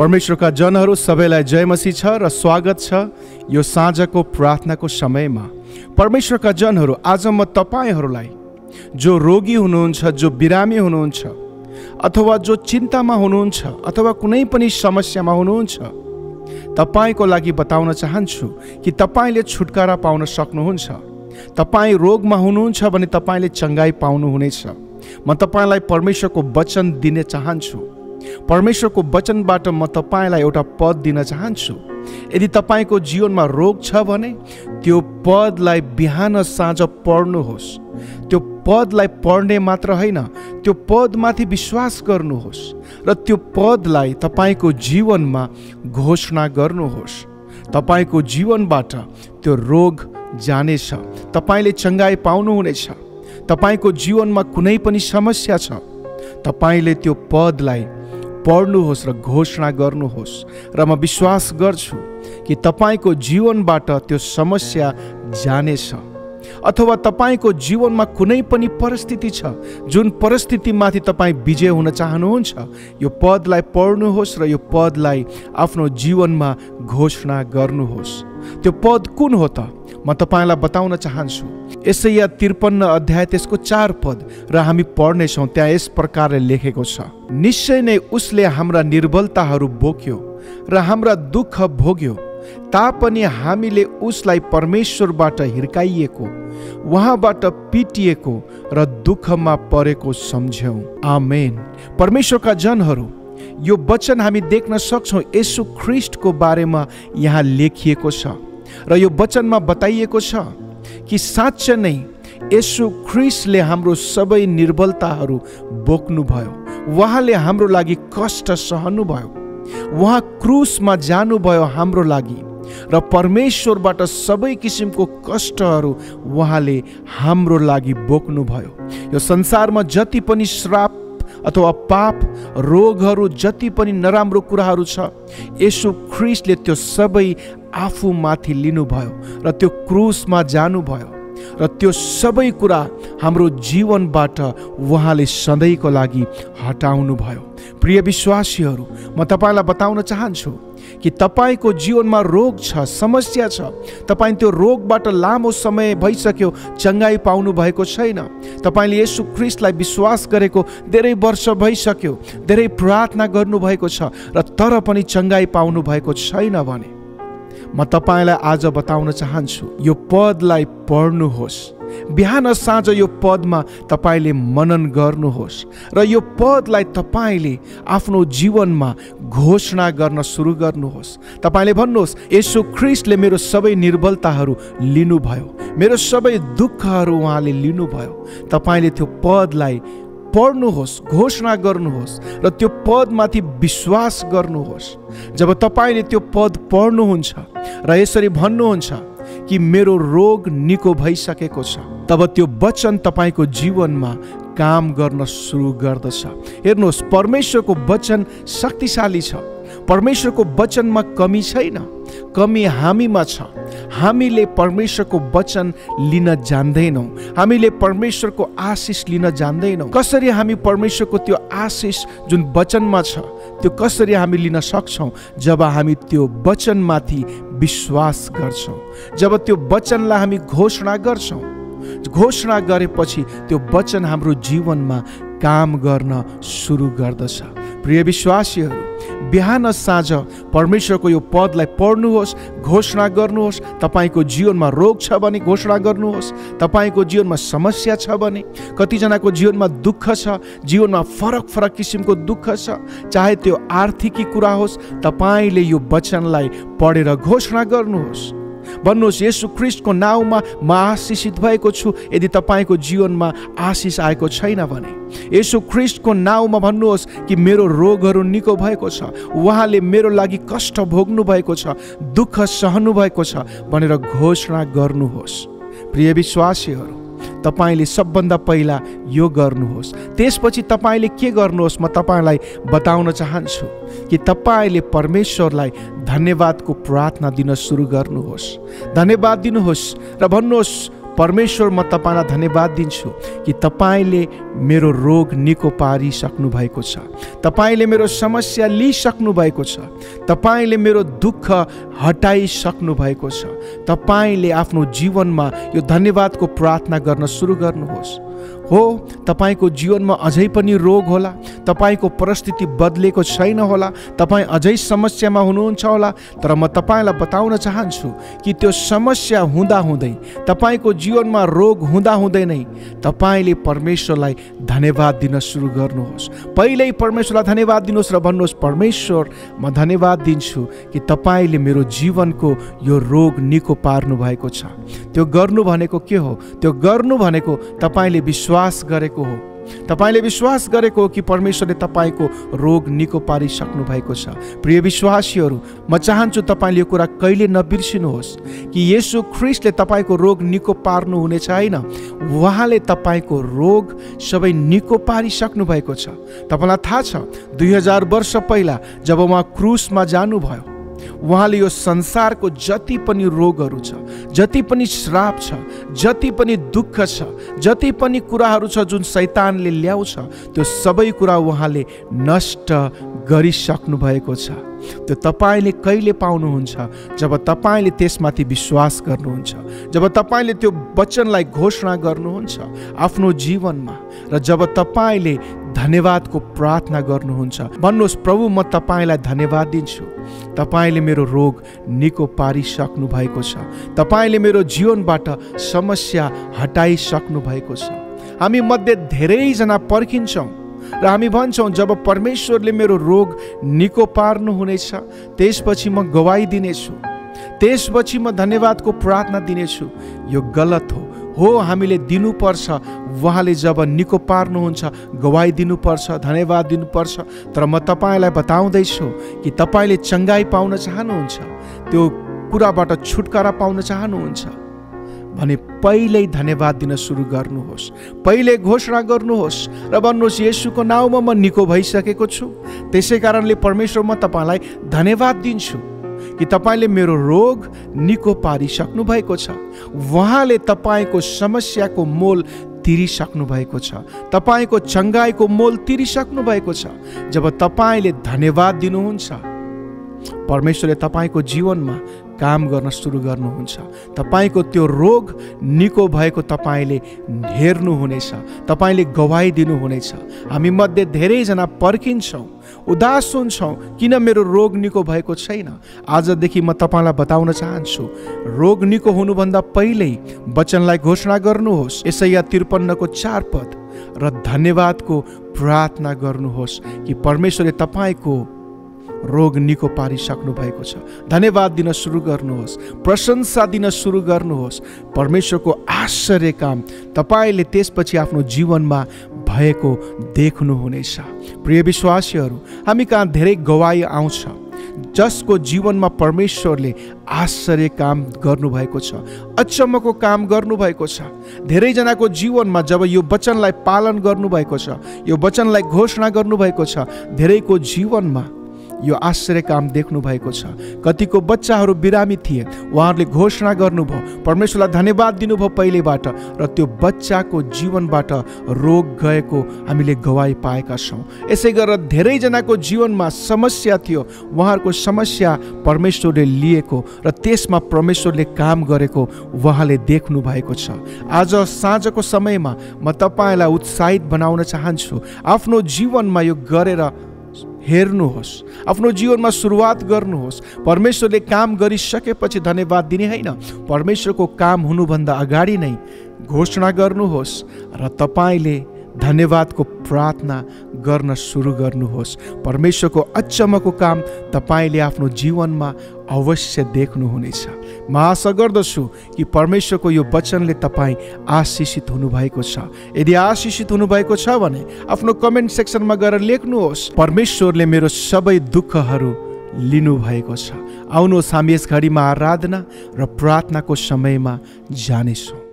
परमेश्वरका जनहरू सबैलाई जय मसीह छ र स्वागत छ यो साँझको प्रार्थनाको समयमा। परमेश्वरका जनहरू, आज म तपाईहरूलाई जो रोगी हुनुहुन्छ, जो बिरामी हुनुहुन्छ, अथवा जो चिन्तामा हुनुहुन्छ, अथवा कुनै पनि समस्यामा हुनुहुन्छ, तपाईको लागि बताउन चाहन्छु कि तपाईले छुटकारा पाउन सक्नुहुन्छ। तपाई रोगमा हुनुहुन्छ भने तपाईले चंगाई पाउनुहुनेछ। म तपाईलाई परमेश्वरको वचन दिन चाहन्छु। परमेश्वरको वचनबाट म तपाईलाई एउटा पद दिन चाहन्छु। यदि तपाईको जीवनमा रोग छ भने त्यो पदलाई बिहान साँझ पढ्नुहोस्। त्यो पदलाई पढ्ने मात्र होइन, त्यो पदमाथि विश्वास गर्नुहोस् र त्यो पदलाई तपाईको जीवनमा घोषणा गर्नुहोस्। तपाईको जीवनबाट त्यो रोग जानेछ, तपाईले चंगाई पाउनुहुनेछ। तपाईको जीवनमा कुनै पनि समस्या छ, तपाईले त्यो पदलाई पढ्नुहोस् र घोषणा गर्नुहोस् र म विश्वास गर्छु कि तपाईको जीवनबाट त्यो समस्या जानेछ। अथवा तपाईको जीवनमा कुनै पनि परिस्थिति छ जुन परिस्थितिमाथि तपाई विजय हुन चाहनुहुन्छ, यो पदलाई पढ्नुहोस् र यो पदलाई आफ्नो जीवनमा घोषणा गर्नुहोस्। त्यो पद कुन हो त? म तपाईलाई बताउन चाहन्छु यशाया 53 अध्याय त्यसको 4 पद र हामी पढ्नेछौँ। त्यहाँ यस प्रकारले लेखेको छ, निश्चय नै उसले हाम्रा निर्बलताहरू बोक्यो र हाम्रा दुःख भोग्यो, तापनि हामीले उसलाई परमेश्वरबाट हिर्काइएको, उहाँबाट पिटिएको र दुःखमा परेको सम्झ्यौँ। आमेन। परमेश्वरका जनहरू, यो वचन हामी देख्न सक्छौँ येशू ख्रीष्टको बारेमा यहाँ लेखिएको छ र यो वचनमा बताइएको छ कि साँच्चै नै येशू ख्रीष्टले हाम्रो सबै निर्बलताहरू बोक्नुभयो। उहाँले हाम्रो लागि कष्ट सहनुभयो। उहाँ क्रुसमा जानुभयो हाम्रो लागि र परमेश्वरबाट सबै किसिमको कष्टहरू उहाँले हाम्रो लागि बोक्नुभयो। यो संसारमा जति पनि श्राप अथवा पाप, रोगहरू, जति पनि नराम्रो कुराहरू छ, येशू ख्रीष्टले त्यो सबै आफूमाथि लिनुभयो र त्यो क्रुसमा जानुभयो र त्यो सबै कुरा हाम्रो जीवनबाट उहाँले सधैँको लागि हटाउनुभयो। प्रिय विश्वासीहरू, म तपाईलाई बताउन चाहन्छु कि तपाईको जीवनमा रोग छ, समस्या छ, तपाईं त्यो रोगबाट लामो समय भइसक्यो चंगाई पाउनु भएको छैन। तपाईले येशू ख्रीष्टलाई विश्वास गरेको धेरै वर्ष भइसक्यो, धेरै प्रार्थना गर्नुभएको छ र तर पनि चंगाई पाउनु भएको छैन भने म तपाईलाई आज बताउन चाहन्छु, यो पदलाई पढ्नुहोस्। बिहान साँझ यो पदमा तपाईले मनन गर्नुहोस् र यो पदलाई तपाईले आफ्नो जीवनमा घोषणा गर्न सुरु गर्नुहोस्। तपाईले भन्नुहोस्, येशू ख्रीष्टले मेरो सबै निर्बलताहरू लिनुभयो, मेरो सबै दुःखहरू उहाँले लिनुभयो। तपाईले त्यो पदलाई पढ्नुहोस्, घोषणा गर्नुहोस् र त्यो पदमाथि विश्वास गर्नुहोस्। जब तपाईले त्यो पद पढ्नुहुन्छ र यसरी भन्नुहुन्छ कि मेरो रोग निको भइसकेको छ, तब त्यो वचन तपाईको जीवनमा काम गर्न सुरु गर्दछ। हेर्नुहोस्, परमेश्वरको वचन शक्तिशाली छ। परमेश्वरको वचनमा कमी छैन, कमी हामीमा छ। हामीले परमेश्वरको वचन लिन जान्दैनौँ, हामीले परमेश्वरको आशिष लिन जान्दैनौँ। कसरी हामी परमेश्वरको त्यो आशिष जुन वचनमा छ त्यो कसरी हामी लिन सक्छौँ? जब हामी त्यो वचनमाथि विश्वास गर्छौँ, जब त्यो वचनलाई हामी घोषणा गर्छौँ। घोषणा गरेपछि त्यो वचन हाम्रो जीवनमा काम गर्न सुरु गर्दछ। प्रिय विश्वासीहरू, बिहान साँझ परमेश्वरको यो पदलाई पढ्नुहोस्, घोषणा गर्नुहोस्। तपाईको जीवनमा रोग छ भने घोषणा गर्नुहोस्। तपाईको जीवनमा समस्या छ भने, कतिजनाको जीवनमा दुःख छ, जीवनमा फरक फरक किसिमको दुःख छ, चाहे त्यो आर्थिकी कुरा होस्, तपाईले यो वचनलाई पढेर घोषणा गर्नुहोस्। भन्नुहोस्, येशू ख्रीष्टको नाउँमा म आशिषित भएको छु। यदि तपाईको जीवनमा आशिष आएको छैन भने येशू ख्रीष्टको नाउँमा भन्नुहोस् कि मेरो रोगहरू निको भएको छ, उहाँले मेरो लागि कष्ट भोग्नु भएको छ, दुःख सहनु भएको छ भनेर घोषणा गर्नुहोस्। प्रिय विश्वासीहरू, तपाईले सबभन्दा पहिला यो गर्नुहोस्। त्यसपछि तपाईले के गर्नुहोस् म तपाईलाई बताउन चाहन्छु कि तपाईले परमेश्वरलाई धन्यवादको प्रार्थना दिन सुरु गर्नुहोस्। धन्यवाद दिनुहोस् र भन्नुहोस्, परमेश्वर म तपाईलाई धन्यवाद दिन्छु कि तपाईले मेरो रोग निको पारी सक्नु भएको छ, तपाईले मेरो समस्या लिइसक्नु भएको छ, तपाईले मेरो दुःख हटाइसक्नु भएको छ। तपाईले आफ्नो जीवनमा यो धन्यवादको प्रार्थना गर्न सुरु गर्नुहोस्। हो, तपाईको जीवनमा अझै पनि रोग होला, तपाईको परिस्थिति बदलेको छैन होला, तपाई अझै समस्यामा हुनुहुन्छ होला, तर म तपाईलाई बताउन चाहन्छु कि त्यो समस्या हुँदा हुँदै, तपाईको जीवनमा रोग हुँदा हुँदै नै तपाईले परमेश्वरलाई धन्यवाद दिन सुरु गर्नुहोस्। पहिल्यै परमेश्वरलाई धन्यवाद दिनुहोस् र भन्नुहोस्, परमेश्वर म धन्यवाद दिन्छु कि तपाईले मेरो जीवनको यो रोग निको पार्नु भएको छ। त्यो गर्नु भनेको के हो? त्यो गर्नु भनेको तपाईले विश्वास गरेको हो, तपाईले विश्वास गरेको कि परमेश्वरले तपाईको रोग निको पारिसक्नु भएको छ। प्रिय विश्वासीहरू, म चाहन्छु तपाईले यो कुरा कहिले नबिर्सिनुहोस् कि येशू ख्रीष्टले तपाईको रोग निको पार्नु हुने छैन, उहाँले तपाईको रोग सबै निको पारिसक्नु भएको छ। तपाईलाई थाहा छ 2000 वर्ष पहिला जब उहाँ क्रुसमा जानुभयो, उहाँले यो संसारको जति पनि रोगहरू छ, जति पनि श्राप छ, जति पनि दुःख छ, जति पनि कुराहरू छ जुन शैतानले ल्याउँछ, त्यो सबै कुरा उहाँले नष्ट गरिसक्नु भएको छ। त्यो तपाईले कहिले पाउनुहुन्छ? जब तपाईले त्यसमाथि विश्वास गर्नुहुन्छ, जब तपाईले त्यो वचनलाई घोषणा गर्नुहुन्छ आफ्नो जीवनमा, र जब तपाईले धन्यवादको प्रार्थना गर्नुहुन्छ। भन्नुहोस्, प्रभु म तपाईलाई धन्यवाद दिन्छु, तपाईले मेरो रोग निको पारिसक्नु भएको छ, तपाईले मेरो जीवनबाट समस्या हटाइसक्नु भएको छ। हामी मध्ये धेरैजना पर्खिन्छौँ र हामी भन्छौँ जब परमेश्वरले मेरो रोग निको पार्नु हुनेछ त्यसपछि म गवाई दिनेछु, त्यसपछि म धन्यवादको प्रार्थना दिनेछु। यो गलत हो। हो, हामीले दिनुपर्छ, उहाँले जब निको पार्नुहुन्छ गवाई दिनुपर्छ, धन्यवाद दिनुपर्छ। तर म तपाईलाई बताउँदैछु कि तपाईले चङ्गाई पाउन चाहनुहुन्छ, त्यो कुराबाट छुटकारा पाउन चाहनुहुन्छ भने पहिल्यै धन्यवाद दिन सुरु गर्नुहोस्, पहिले घोषणा गर्नुहोस् र भन्नुहोस्, येशूको नाउँमा म निको भइसकेको छु। त्यसै कारणले परमेश्वर म तपाईलाई धन्यवाद दिन्छु कि तपाईले मेरो रोग निको पारिसक्नु भएको छ, उहाँले तपाईको समस्याको मोल तिरिसक्नु भएको छ, तपाईको चङ्गाईको मोल तिरिसक्नु भएको छ। जब तपाईले धन्यवाद दिनुहुन्छ, परमेश्वरले तपाईको जीवनमा काम गर्न सुरु गर्नुहुन्छ, तपाईको त्यो रोग निको भएको तपाईले हेर्नुहुनेछ, तपाईले गवाई दिनुहुनेछ। हामी मध्ये धेरैजना पर्खिन्छौँ, उदास हुन्छौँ, किन मेरो रोग निको भएको छैन। आजदेखि म तपाईलाई बताउन चाहन्छु, रोग निको हुनुभन्दा पहिल्यै वचनलाई घोषणा गर्नुहोस्, यशाया 53:4 र धन्यवादको प्रार्थना गर्नुहोस् कि परमेश्वरले तपाईँको रोग निको पारिसक्नु भएको छ। धन्यवाद दिन सुरु गर्नुहोस्, प्रशंसा दिन सुरु गर्नुहोस्। परमेश्वरको आश्चर्य काम तपाईले त्यसपछि आफ्नो जीवनमा भएको देख्नुहुनेछ। प्रिय विश्वासीहरू, हामी कहाँ धेरै गवाई आउँछ जसको जीवनमा परमेश्वरले आश्चर्य काम गर्नुभएको छ, अचम्मको काम गर्नुभएको छ। धेरैजनाको जीवनमा जब यो वचनलाई पालन गर्नुभएको छ, यो वचनलाई घोषणा गर्नुभएको छ, धेरैको जीवनमा यो आश्चर्य काम देख्नु भएको छ। कतिको बच्चाहरू बिरामी थिए, उहाँहरूले घोषणा गर्नुभयो, परमेश्वरलाई धन्यवाद दिनुभयो पहिलेबाट, र त्यो बच्चाको जीवनबाट रोग गएको हामीले गवाई पाएका छौँ। यसै गरेर धेरैजनाको जीवनमा समस्या थियो, उहाँहरूको समस्या परमेश्वरले लिएको र त्यसमा परमेश्वरले काम गरेको उहाँले देख्नु भएको छ। आज साँझको समयमा म तपाईँलाई उत्साहित बनाउन चाहन्छु, आफ्नो जीवनमा यो गरेर हेर्नुहोस्, आफ्नो जीवनमा सुरुवात गर्नुहोस्। परमेश्वरले काम गरिसकेपछि धन्यवाद दिने होइन, परमेश्वरको काम हुनुभन्दा अगाडि नै घोषणा गर्नुहोस् र तपाईँले धन्यवादको प्रार्थना गर्न सुरु गर्नुहोस्। परमेश्वरको अचम्मको काम तपाईँले आफ्नो जीवनमा अवश्य देख्नुहुनेछ। म आशा गर्दछु कि परमेश्वरको यो वचनले तपाईँ आशिषित हुनुभएको छ। यदि आशिषित हुनुभएको छ भने आफ्नो कमेन्ट सेक्सनमा गएर लेख्नुहोस्, परमेश्वरले मेरो सबै दुःखहरू लिनुभएको छ। आउनुहोस्, हामी यस घडीमा आराधना र प्रार्थनाको समयमा जानेछौँ।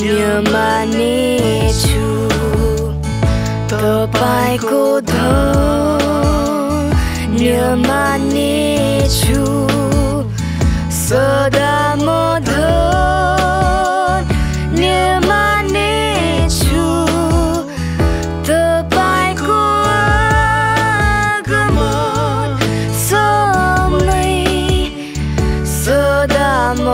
न्यमाने छु तपाईको न्यमाने छु सदा म न्यमाने छु तपाईको आगमन समय सदा म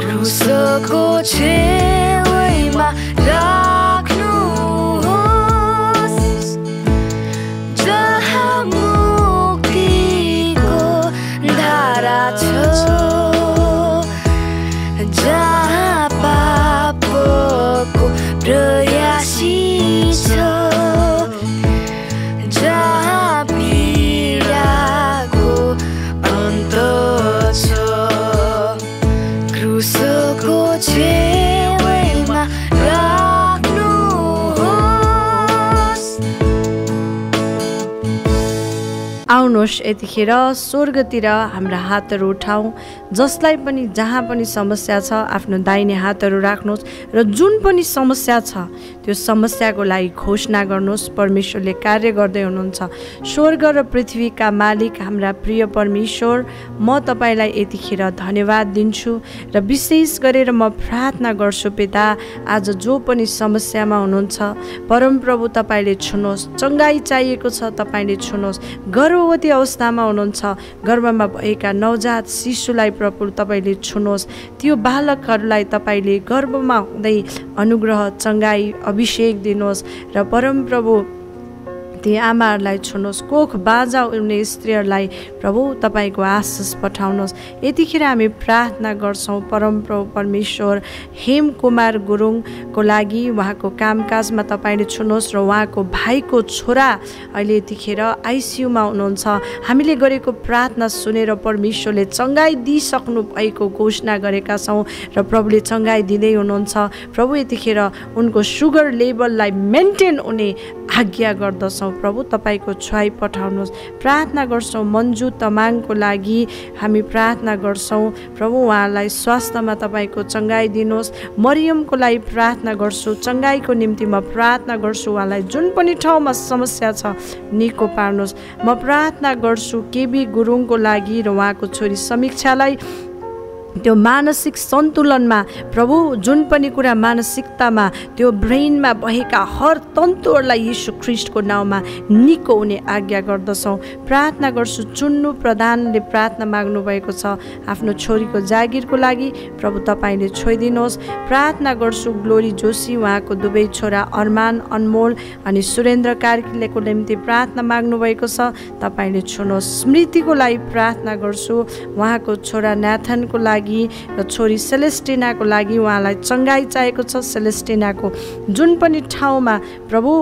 क्रुसको छेउमा राख्नुहोस् जहाँ मुक्तिको धारा छ जहाँ पापको प्रयासी छ आउनुहोस् यतिखेर स्वर्गतिर हाम्रा हातहरू उठाउँ। जसलाई पनि जहाँ पनि समस्या छ आफ्नो दाहिने हातहरू राख्नुहोस् र जुन पनि समस्या छ त्यो समस्याको लागि घोषणा गर्नुहोस्। परमेश्वरले कार्य गर्दै हुनुहुन्छ। स्वर्ग र पृथ्वीका मालिक हाम्रा प्रिय परमेश्वर, म तपाईँलाई यतिखेर धन्यवाद दिन्छु र विशेष गरेर म प्रार्थना गर्छु पिता, आज जो पनि समस्यामा हुनुहुन्छ परमप्रभु तपाईँले छुनुहोस्। चङ्गाई चाहिएको छ तपाईँले छुनुहोस्। गर्भवती अवस्थामा हुनुहुन्छ, गर्भमा भएका नवजात शिशुलाई प्रभु तपाईँले छुनुहोस्। त्यो बालकहरूलाई तपाईँले गर्भमा हुँदै अनुग्रह चङ्गाई अभिषेक दिनुहोस् र परमप्रभु ती आमाहरूलाई छुनुहोस्। कोख बाजा उड्ने स्त्रीहरूलाई प्रभु तपाईँको आशिष पठाउनुहोस्। यतिखेर हामी प्रार्थना गर्छौँ परमप्रभु परमेश्वर, हेम कुमार गुरुङको लागि उहाँको कामकाजमा तपाईँले छुनुहोस् र उहाँको भाइको छोरा अहिले यतिखेर आइसियुमा हुनुहुन्छ। हामीले गरेको प्रार्थना सुनेर परमेश्वरले चङ्गाई दिइसक्नु भएको घोषणा गरेका छौँ र प्रभुले चङ्गाई दिँदै हुनुहुन्छ। प्रभु यतिखेर उनको सुगर लेभललाई मेन्टेन हुने आज्ञा गर्दछौँ। प्रभु तपाईँको छुवाई पठाउनुहोस्। प्रार्थना गर्छौँ मन्जु तमाङको लागि, हामी प्रार्थना गर्छौँ प्रभु उहाँलाई स्वास्थ्यमा तपाईँको चङ्गाई दिनुहोस्। मरियमको लागि प्रार्थना गर्छु, चङ्गाईको निम्ति म प्रार्थना गर्छु। उहाँलाई जुन पनि ठाउँमा समस्या छ निको पार्नुहोस्। म प्रार्थना गर्छु केबी गुरुङको लागि र उहाँको छोरी समीक्षालाई त्यो मानसिक सन्तुलनमा प्रभु, जुन पनि कुरा मानसिकतामा त्यो ब्रेनमा भएका हर तन्तुहरूलाई यीशु ख्रिस्टको नाउँमा निको हुने आज्ञा गर्दछौँ। प्रार्थना गर्छु चुन्नु प्रधानले प्रार्थना माग्नुभएको छ आफ्नो छोरीको जागिरको लागि, प्रभु तपाईँले छोइदिनुहोस्। प्रार्थना गर्छु ग्लोरी जोशी, उहाँको दुवै छोरा अरमान अनमोल अनि सुरेन्द्र कार्कीलेको निम्ति प्रार्थना माग्नुभएको छ, तपाईँले छुनुहोस्। स्मृतिको लागि प्रार्थना गर्छु, उहाँको छोरा नाथनको लागि र छोरी सेलेस्टिनाको लागि, उहाँलाई चङ्गाई चाहिएको छ। सेलेस्टिनाको जुन पनि ठाउँमा प्रभु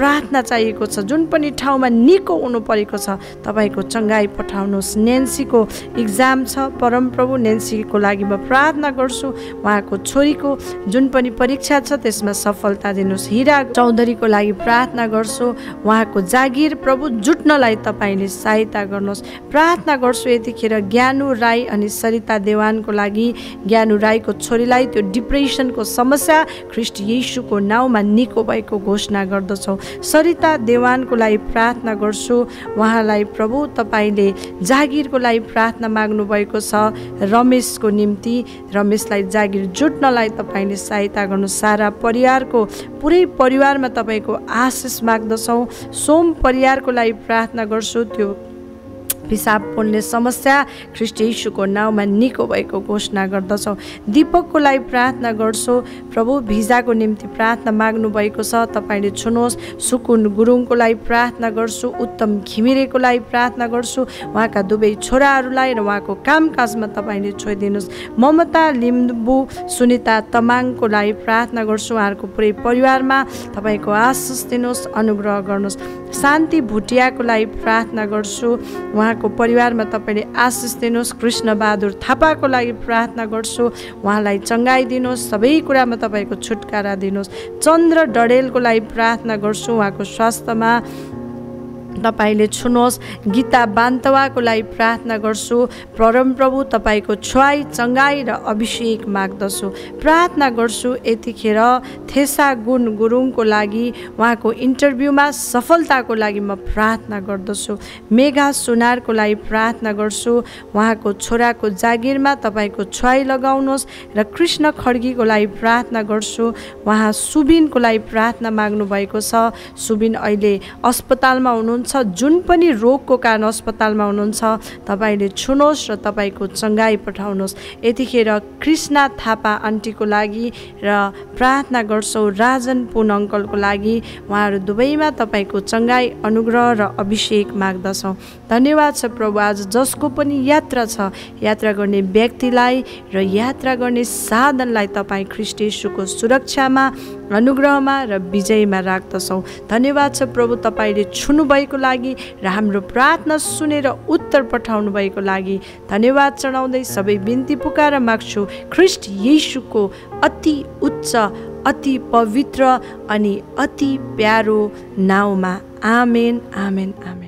प्रार्थना चाहिएको छ, जुन पनि ठाउँमा निको हुनु परेको छ तपाईँको चङ्गाई पठाउनुहोस्। नेन्सीको इक्जाम छ परमप्रभु, नेन्सीको लागि म प्रार्थना गर्छु, उहाँको छोरीको जुन पनि परीक्षा छ त्यसमा सफलता दिनुहोस्। हिरा चौधरीको लागि प्रार्थना गर्छु, उहाँको जागिर प्रभु जुट्नलाई तपाईँले सहायता गर्नुहोस्। प्रार्थना गर्छु यतिखेर ज्ञानु राई अनि सरिता देवानको लागि, ज्ञानु राईको छोरीलाई त्यो डिप्रेसनको समस्या ख्रिस्ट येशूको नाउँमा निको भएको घोषणा गर्दछौँ। सरिता देवानको लागि प्रार्थना गर्छु, उहाँलाई प्रभु तपाईँले जागिरको लागि प्रार्थना माग्नुभएको छ। रमेशको निम्ति, रमेशलाई जागिर जुट्नलाई तपाईँले सहायता गर्नु। सारा परिवारको पुरै परिवारमा तपाईँको आशिष माग्दछौँ। सोम परिवारको लागि प्रार्थना गर्छु, त्यो पिसाब पोल्ने समस्या ख्रिस्ट येशूको नाउँमा निको भएको घोषणा गर्दछौँ। दीपकको लागि प्रार्थना गर्छु, प्रभु भिजाको निम्ति प्रार्थना माग्नुभएको छ, तपाईँले छुनुहोस्। सुकुन गुरुङको लागि प्रार्थना गर्छु, उत्तम घिमिरेको लागि प्रार्थना गर्छु, उहाँका दुवै छोराहरूलाई र उहाँको कामकाजमा तपाईँले छोइदिनुहोस्। ममता लिम्बू सुनिता तमाङको लागि प्रार्थना गर्छु, उहाँहरूको पुरै परिवारमा तपाईँको आशिष दिनुहोस्, अनुग्रह गर्नुहोस्। शान्ति भुटियाको लागि प्रार्थना गर्छु, उहाँको परिवारमा तपाईँले आशिष दिनुहोस्। कृष्णबहादुर थापाको लागि प्रार्थना गर्छु, उहाँलाई चङ्गाई दिनुहोस्, सबै कुरामा तपाईँको छुटकारा दिनुहोस्। चन्द्र डडेलको लागि प्रार्थना गर्छु, उहाँको स्वास्थ्यमा तपाईले छुनोस्। गीता बान्तवाको लागि प्रार्थना गर्छु। परमप्रभु तपाईको छुवाई चंगाई र अभिषेक माग्दछु। प्रार्थना गर्छु यतिखेर थेसा गुण गुरुङको लागि उहाँको इन्टरभ्यूमा सफलताको लागि म प्रार्थना गर्दछु। मेघा सुनारको लागि प्रार्थना गर्छु। उहाँको छोराको जागिरमा तपाईको छुवाई लगाउनुहोस्। र कृष्ण खड्गीको लागि प्रार्थना गर्छु। उहाँ सुबिनको लागि प्रार्थना माग्नु भएको छ। सुबिन अहिले अस्पतालमा हुनुहुन्छ। जुन पनि रोगको कारण अस्पतालमा हुनुहुन्छ तपाईले छुनुहोस् र तपाईको चंगाई पठाउनुहोस्। यतिखेर कृष्णा थापा आन्टीको लागि र प्रार्थना गर्छौँ। राजन पुन अङ्कलको लागि उहाँहरू दुवैमा तपाईँको चंगाई अनुग्रह र अभिषेक माग्दछौँ। धन्यवाद छ प्रभु, आज जसको पनि यात्रा छ, यात्रा गर्ने व्यक्तिलाई र यात्रा गर्ने साधनलाई तपाईँ ख्रीष्ट येशूको सुरक्षामा, अनुग्रहमा र विजयमा राख्दछौँ। धन्यवाद छ प्रभु, तपाईले छुनुभएको लागि र हाम्रो प्रार्थना सुनेर उत्तर पठाउनु भएको लागि धन्यवाद चढाउँदै सबै बिन्ती पुकार माग्छु ख्रीष्ट येशूको अति उच्च, अति पवित्र अनि अति प्यारो नाउँमा। आमेन, आमेन, आमेन।